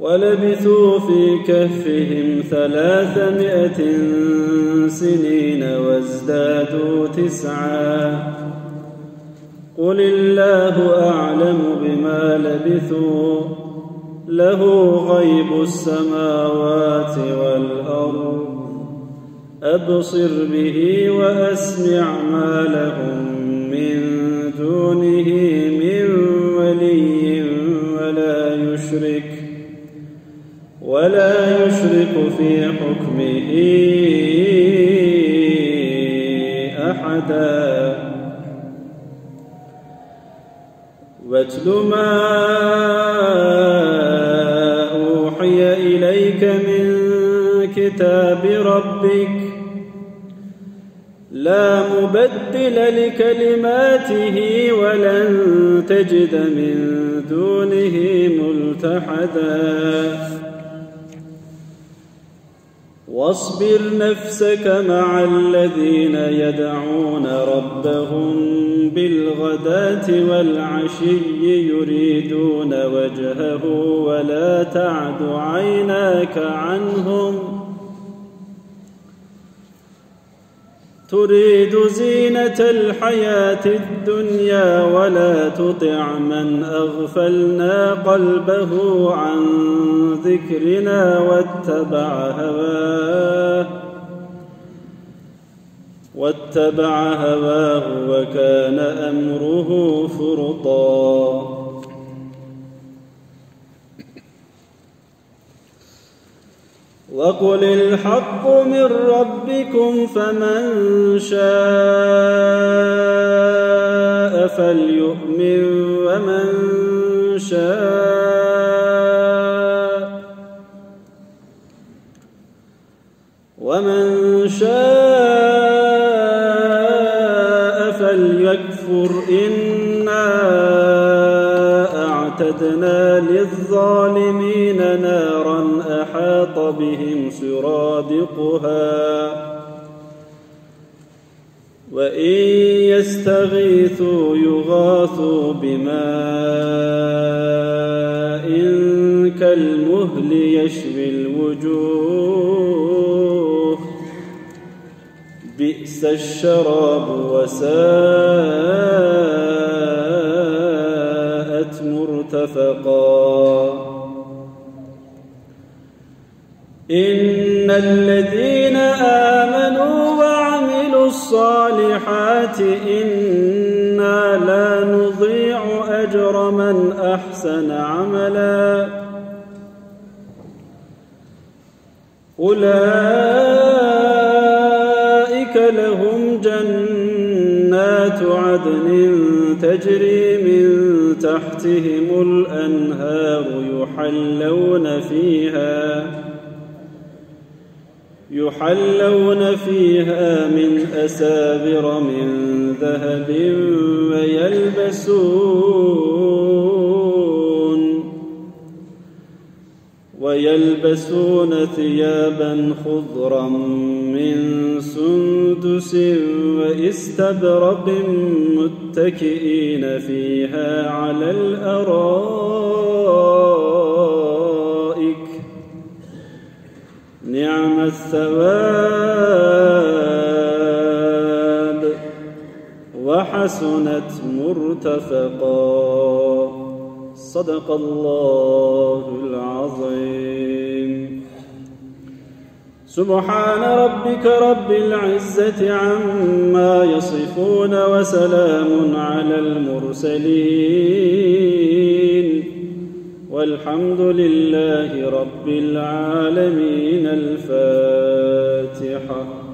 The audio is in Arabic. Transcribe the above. ولبثوا في كهفهم 300 سنين وازدادوا 9. قل الله أعلم بما لبثوا، له غيب السماوات والأرض، أبصر به وأسمع ما لهم من دونه من ولي ولا يشرك في حكمه أحدا. واتل ما أوحي إليك من كتاب ربك، لا مبدل لكلماته ولن تجد من دونه ملتحدا. واصبر نفسك مع الذين يدعون ربهم بالغداة والعشي يريدون وجهه، ولا تعد عيناك عنهم تريد زينة الحياة الدنيا، ولا تطع من أغفلنا قلبه عن ذكرنا واتبع هواه وكان أمره فرطا. وقل الحق من ربكم، فمن شاء فليؤمن ومن شاء فليكفر. إنا أعتدنا للظالمين نارا أحاط بهم سرادقها، وإن يستغيثوا يغاثوا بماء كالمهل يشوي الوجوه، بئس الشراب وساءت مرتفقا. إن الذين آمنوا وعملوا الصالحات إنا لا نضيع أجر من أحسن عملا، أولئك لهم جنات عدن تجري من تحتهم الأنهار يحلون فيها من أساور من ذهب، ويلبسون ثيابا خضرا من سندس وإستبرق، متكئين فيها على الأرائك، نعم الثواب وحسنت مرتفقا. صدق الله العظيم. سبحان ربك رب العزة عما يصفون وسلام على المرسلين والحمد لله رب العالمين. الفاتحة.